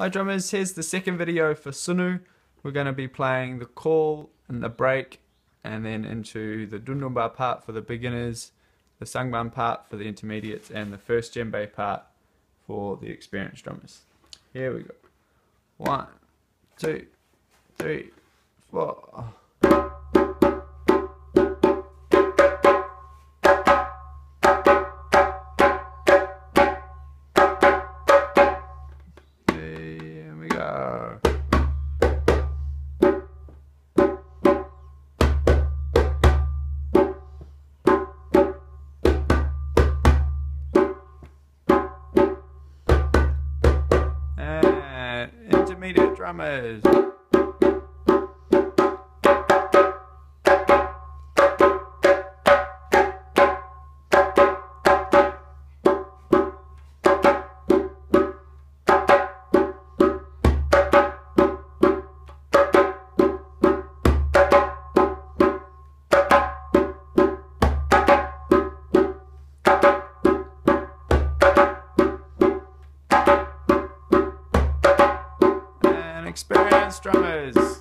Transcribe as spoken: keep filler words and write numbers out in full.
Hi drummers, here's the second video for Sunu. We're going to be playing the call and the break, and then into the dundunba part for the beginners, the sangban part for the intermediates, and the first djembe part for the experienced drummers. Here we go. One, two, three, four. Intermediate drummers. Experienced drummers.